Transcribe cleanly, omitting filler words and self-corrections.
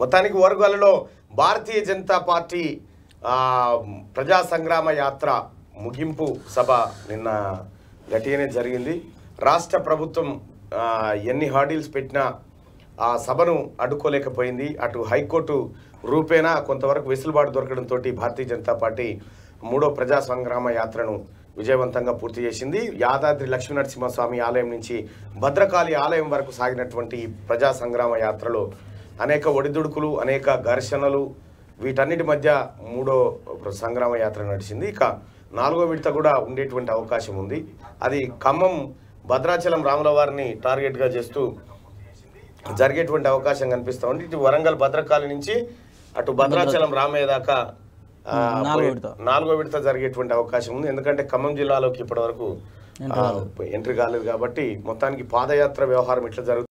మొత్తానికి వర్గాలలో భారతీయ జనతా పార్టీ ప్రజా సంగ్రామ యాత్ర ముగింపు సభ నిన్న గట్టిగానే జరిగింది। రాష్ట్ర ప్రభుత్వం ఎన్ని హార్డిల్స్ పెట్టినా ఆ సభను అడ్డుకోలేకపోయింది। అటు హైకోర్టు రూపేనా కొంతవరకు వెసులుబాటు దొరకడంతో భారతీయ జనతా పార్టీ మూడో ప్రజా సంగ్రామ యాత్రను విజయవంతంగా పూర్తి చేసింది। యాదాద్రి లక్ష్మీనరసింహస్వామి ఆలయం నుంచి భద్రకాళి ఆలయం వరకు సాగినటువంటి ప్రజా సంగ్రామ యాత్రలో అనేక ఒడిదుడుకులు అనేక ఘర్షణలు వీటన్నిటి మధ్య మూడో సంగ్రామ యాత్ర నడిచింది। ఇక నాలుగో విడత కూడా ఉండేటువంటి అవకాశం ఉంది। అది ఖమ్మం భద్రాచలం రాముల వారిని టార్గెట్గా చేస్తూ జరిగేటువంటి అవకాశం కనిపిస్తూ ఉంది। ఇటు వరంగల్ భద్రకాళి నుంచి అటు భద్రాచలం రామయ్య దాకా నాలుగో విడత జరిగేటువంటి అవకాశం ఉంది। ఎందుకంటే ఖమ్మం జిల్లాలోకి ఇప్పటివరకు ఎంట్రీ కాలేదు కాబట్టి మొత్తానికి పాదయాత్ర వ్యవహారం ఇట్లా జరుగుతుంది।